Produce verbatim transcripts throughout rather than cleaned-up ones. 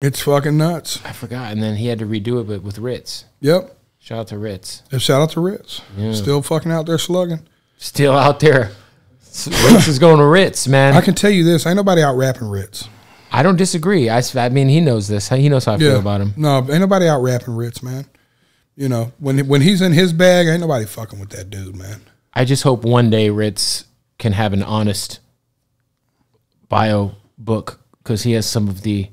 It's fucking nuts. I forgot. And then he had to redo it, but with Ritz. Yep. Shout out to Ritz. And shout out to Ritz. Yeah. Still fucking out there slugging. Still out there. Ritz is going to Ritz, man. I can tell you this. Ain't nobody out rapping Ritz. I don't disagree. I, I mean, he knows this. He knows how I yeah. feel about him. No, ain't nobody out rapping Ritz, man. You know, when when he's in his bag, ain't nobody fucking with that dude, man. I just hope one day Ritz can have an honest bio book, because he has some of the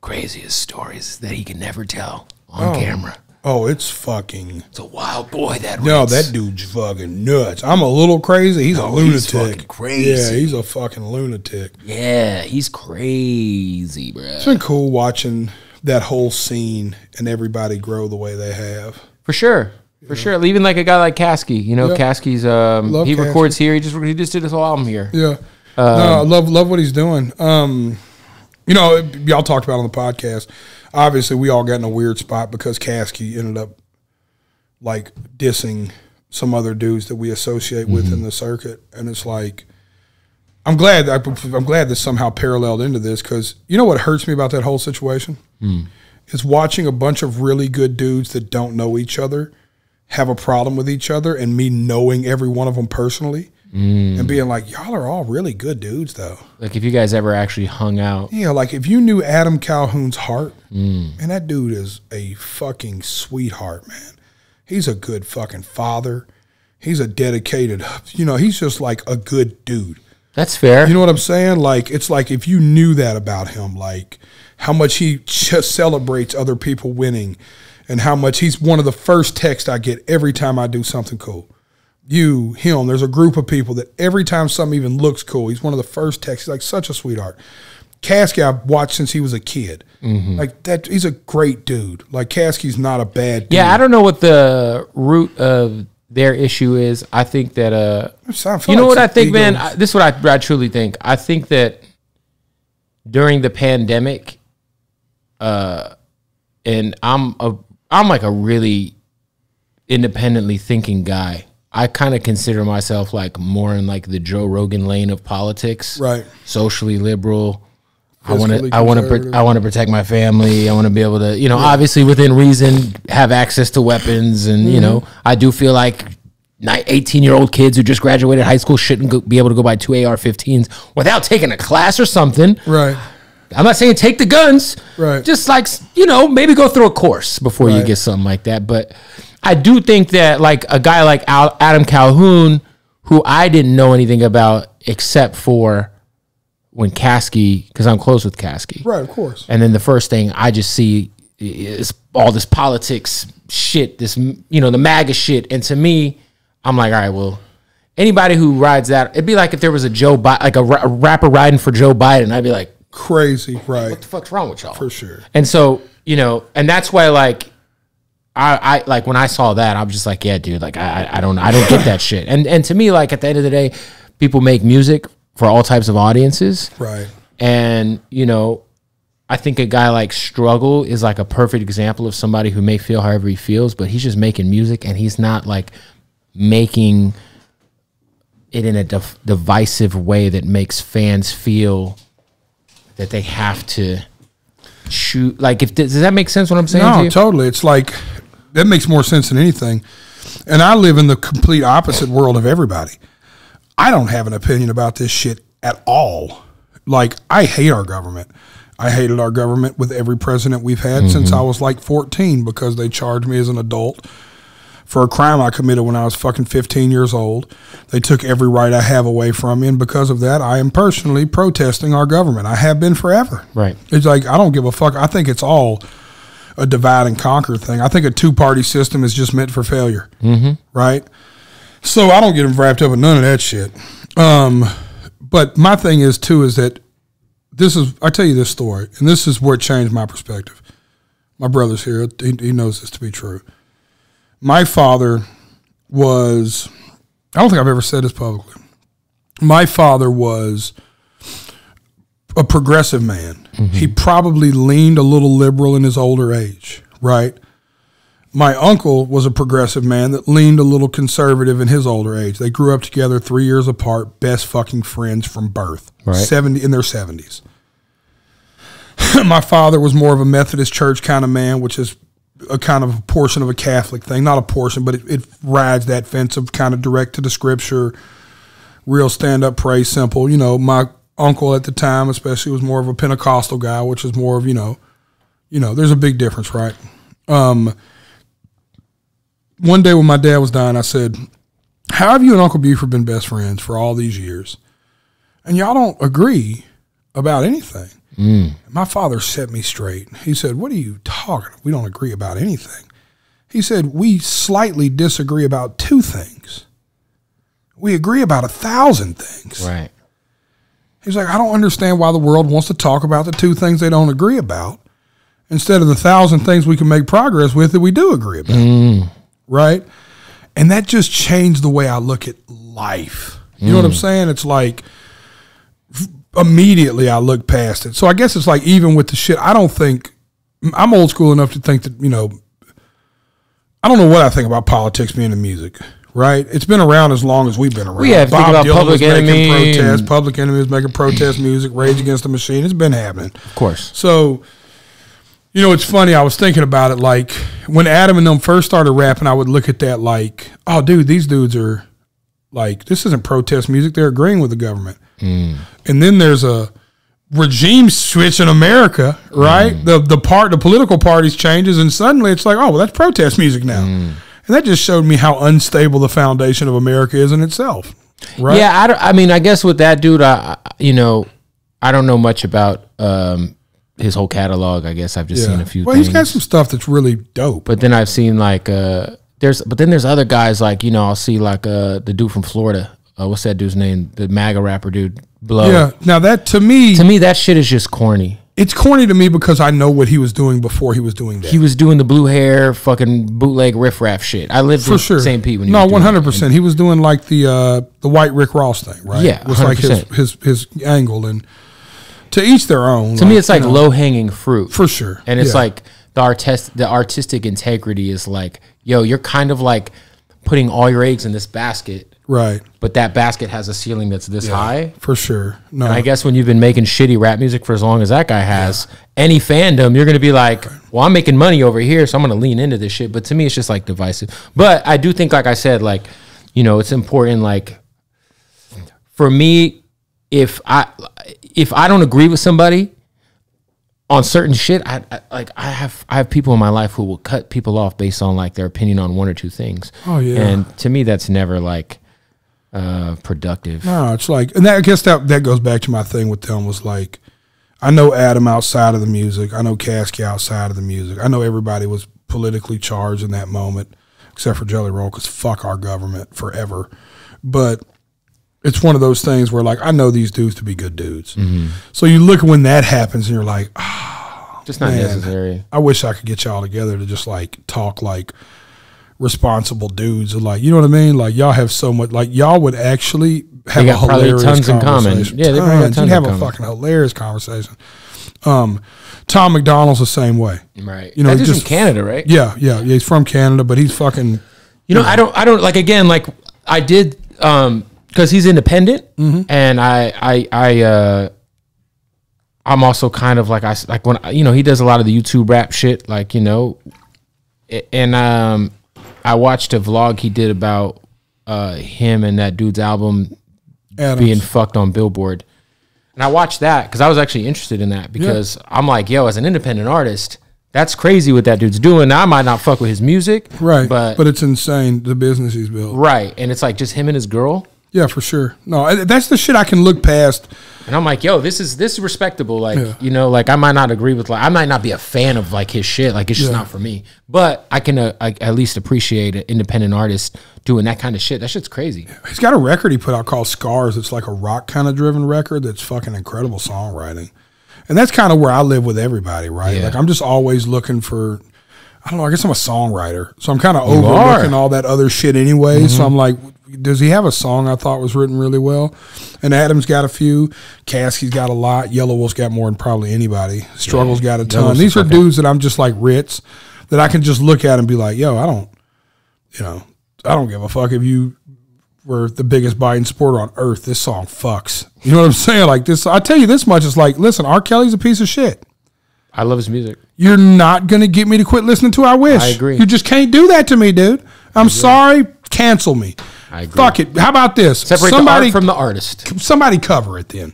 craziest stories that he can never tell on oh. camera. Oh, it's fucking... It's a wild boy, that Ritz. No, that dude's fucking nuts. I'm a little crazy. He's no, a lunatic. He's fucking crazy. Yeah, he's a fucking lunatic. Yeah, he's crazy, bro. It's been cool watching that whole scene and everybody grow the way they have. For sure. For yeah. sure. Even like a guy like Caskey. You know, yeah. Caskey's... Um, love he Caskey. records here. He just, he just did his whole album here. Yeah. Um, no, I love, love what he's doing. Um, you know, y'all talked about on the podcast... Obviously, we all got in a weird spot because Caskey ended up, like, dissing some other dudes that we associate with mm-hmm. in the circuit. And it's like, I'm glad that I, I'm glad this somehow paralleled into this, because you know what hurts me about that whole situation? Mm. Is watching a bunch of really good dudes that don't know each other have a problem with each other, and me knowing every one of them personally. Mm. And being like, y'all are all really good dudes, though. Like, if you guys ever actually hung out. Yeah, like, if you knew Adam Calhoun's heart, mm. man, that dude is a fucking sweetheart, man. He's a good fucking father. He's a dedicated, you know, he's just, like, a good dude. That's fair. You know what I'm saying? Like, it's like if you knew that about him, like, how much he just celebrates other people winning and how much he's one of the first texts I get every time I do something cool. You, him, there's a group of people that every time something even looks cool, he's one of the first texts. He's like such a sweetheart. Caskey, I've watched since he was a kid. Mm-hmm. Like that, he's a great dude. Like Caskey's not a bad dude. Yeah, I don't know what the root of their issue is. I think that, uh, you know like what I think, egos. man? I, this is what I, I truly think. I think that during the pandemic, uh, and I'm a, I'm like a really independently thinking guy. I kind of consider myself like more in like the Joe Rogan lane of politics, right? Socially liberal. I want to, I want to, I want to protect my family. I want to be able to, you know, yeah. obviously within reason, have access to weapons, and mm-hmm. you know, I do feel like eighteen-year-old kids who just graduated high school shouldn't go, be able to go buy two A R fifteens without taking a class or something, right? I'm not saying take the guns, right? Just like, you know, maybe go through a course before right. you get something like that, but. I do think that, like, a guy like Al Adam Calhoun, who I didn't know anything about except for when Caskey, because I'm close with Caskey. Right, of course. And then the first thing I just see is all this politics shit, this, you know, the MAGA shit. And to me, I'm like, all right, well, anybody who rides that, it'd be like if there was a Joe Biden, like a, ra a rapper riding for Joe Biden, I'd be like, crazy, right? What the fuck's wrong with y'all? For sure. And so, you know, and that's why, like, I, I like when I saw that, I'm just like, yeah, dude, like I I don't I don't get that shit. And and to me, like at the end of the day, people make music for all types of audiences. Right. And, you know, I think a guy like Struggle is like a perfect example of somebody who may feel however he feels, but he's just making music and he's not like making it in a div divisive way that makes fans feel that they have to shoot. Like, if does that make sense what I'm saying? No, to you? Totally. It's like that makes more sense than anything. And I live in the complete opposite world of everybody. I don't have an opinion about this shit at all. Like, I hate our government. I hated our government with every president we've had mm-hmm. since I was like fourteen, because they charged me as an adult for a crime I committed when I was fucking fifteen years old. They took every right I have away from me, and because of that, I am personally protesting our government. I have been forever. Right. It's like, I don't give a fuck. I think it's all a divide and conquer thing. I think a two-party system is just meant for failure, mm-hmm. right? So I don't get wrapped up in none of that shit. Um, but my thing is, too, is that this is, I tell you this story, and this is where it changed my perspective. My brother's here. He, he knows this to be true. My father was, I don't think I've ever said this publicly. My father was a progressive man. Mm-hmm. He probably leaned a little liberal in his older age, right? My uncle was a progressive man that leaned a little conservative in his older age. They grew up together three years apart, best fucking friends from birth, right. seventy in their seventies. my father was more of a Methodist church kind of man, which is a kind of portion of a Catholic thing. Not a portion, but it, it rides that fence of kind of direct to the scripture, real stand-up, pray, simple. You know, my uncle at the time especially was more of a Pentecostal guy, which is more of, you know, you know, there's a big difference, right? Um, one day when my dad was dying, I said, how have you and Uncle Buford been best friends for all these years? And y'all don't agree about anything. Mm. My father set me straight. He said, what are you talking about? We don't agree about anything. He said, we slightly disagree about two things. We agree about a thousand things. Right. He's like, I don't understand why the world wants to talk about the two things they don't agree about instead of the thousand things we can make progress with that we do agree about. Mm. Right? And that just changed the way I look at life. You mm. know what I'm saying? It's like immediately I look past it. So I guess it's like even with the shit, I don't think, I'm old school enough to think that, you know, I don't know what I think about politics being in music. Right, it's been around as long as we've been around. We have to Bob think about Dylan Public Enemies, protest. Public Enemies making protest music. Rage Against the Machine. It's been happening, of course. So, you know, it's funny. I was thinking about it, like when Adam and them first started rapping. I would look at that like, oh, dude, these dudes are like, this isn't protest music. They're agreeing with the government. Mm. And then there's a regime switch in America, right? Mm. The the part, the political parties changes, and suddenly it's like, oh, well, that's protest music now. Mm. And that just showed me how unstable the foundation of America is in itself. Right? Yeah, I, don't, I mean, I guess with that dude, I, you know, I don't know much about um, his whole catalog. I guess I've just yeah. seen a few well, things. Well, he's got some stuff that's really dope. But then I've seen like, uh, there's, but then there's other guys like, you know, I'll see like uh, the dude from Florida. Uh, what's that dude's name? The MAGA rapper dude, Blow. Yeah, now that to me. To me, that shit is just corny. It's corny to me because I know what he was doing before he was doing that. He was doing the blue hair, fucking bootleg riffraff shit. I lived for in sure. Saint Pete when he no, was doing that. No, one hundred percent. He was doing like the uh, the white Rick Ross thing, right? Yeah, it was one hundred percent. Like his, his, his angle. And to each their own. To like, me, it's like you know, low-hanging fruit. For sure. And it's yeah. like the, artist, the artistic integrity is like, yo, you're kind of like putting all your eggs in this basket. Right. But that basket has a ceiling that's this yeah, high. For sure. No. And I guess when you've been making shitty rap music for as long as that guy has, yeah. any fandom, you're going to be like, well, I'm making money over here, so I'm going to lean into this shit. But to me, it's just like divisive. But I do think, like I said, like, you know, it's important. Like for me, if I, if I don't agree with somebody on certain shit, I, I like I have I have people in my life who will cut people off based on like their opinion on one or two things. Oh yeah. And to me, that's never like uh, productive. No, it's like, and that, I guess that that goes back to my thing with them was like, I know Adam outside of the music, I know Caskey outside of the music, I know everybody was politically charged in that moment, except for Jelly Roll, because fuck our government forever. But it's one of those things where, like, I know these dudes to be good dudes. Mm-hmm. So you look when that happens and you're like, oh, just not man, necessary. I wish I could get y'all together to just, like, talk like responsible dudes. Or like, you know what I mean? Like, y'all have so much. Like, y'all would actually have a hilarious tons conversation. In common. Yeah, they tons. Tons You'd have in a common. Fucking hilarious conversation. Um, Tom McDonald's the same way. Right. You know, he's just from Canada, right? Yeah, yeah, yeah. He's from Canada, but he's fucking. You, you know, know, I don't, I don't, like, again, like, I did, um, because he's independent, mm-hmm. and I, I, I, uh, I'm also kind of like I like when I, you know he does a lot of the YouTube rap shit, like you know, and um, I watched a vlog he did about uh, him and that dude's album Adams. Being fucked on Billboard, and I watched that because I was actually interested in that because yeah. I'm like, yo, as an independent artist, that's crazy what that dude's doing. Now, I might not fuck with his music, right? But but it's insane the business he's built, right? And it's like just him and his girl. Yeah, for sure. No, that's the shit I can look past. And I'm like, yo, this is this is respectable. Like, yeah. you know, like I might not agree with, like I might not be a fan of like his shit. Like it's just yeah. not for me. But I can uh, I, at least appreciate an independent artist doing that kind of shit. That shit's crazy. He's got a record he put out called Scars. It's like a rock kind of driven record that's fucking incredible songwriting. And that's kind of where I live with everybody, right? Yeah. Like I'm just always looking for, I don't know, I guess I'm a songwriter. So I'm kind of overlooking all that other shit anyway. Mm-hmm. So I'm like, does he have a song I thought was written really well? And Adam's got a few. Caskey's got a lot. Yellow Wolf's got more than probably anybody. Struggle's got a ton. Yellow's These are fucking dudes that I'm just like Ritz, that I can just look at and be like, yo, I don't, you know, I don't give a fuck if you were the biggest Biden supporter on earth. This song fucks. You know what I'm saying? Like this, I tell you this much. It's like, listen, R. Kelly's a piece of shit. I love his music. You're not going to get me to quit listening to I Wish. I agree. You just can't do that to me, dude. I'm sorry. Cancel me. I agree. Fuck it. How about this? Separate somebody, the art from the artist. Somebody cover it then.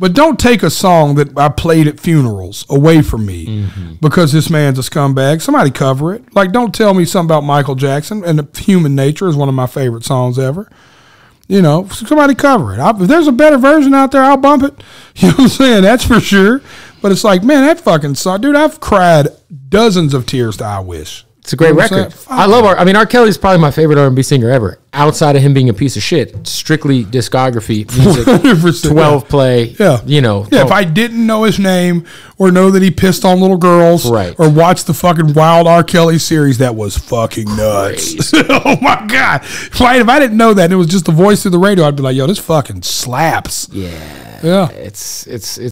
But don't take a song that I played at funerals away from me mm-hmm. because this man's a scumbag. Somebody cover it. Like, don't tell me something about Michael Jackson. And Human Nature is one of my favorite songs ever. You know, somebody cover it. I, if there's a better version out there, I'll bump it. You know what I'm saying? That's for sure. But it's like, man, that fucking song. Dude, I've cried dozens of tears to I Wish. It's a great you know record. I love R. I mean, R. Kelly's probably my favorite R and B singer ever. Outside of him being a piece of shit, strictly discography, music, twelve play. Yeah, you know. Yeah, if I didn't know his name or know that he pissed on little girls, right. or watched the fucking Wild R. Kelly series, that was fucking nuts. Oh my god! Right, if I didn't know that, and it was just the voice through the radio, I'd be like, "Yo, this fucking slaps." Yeah, yeah. It's it's it's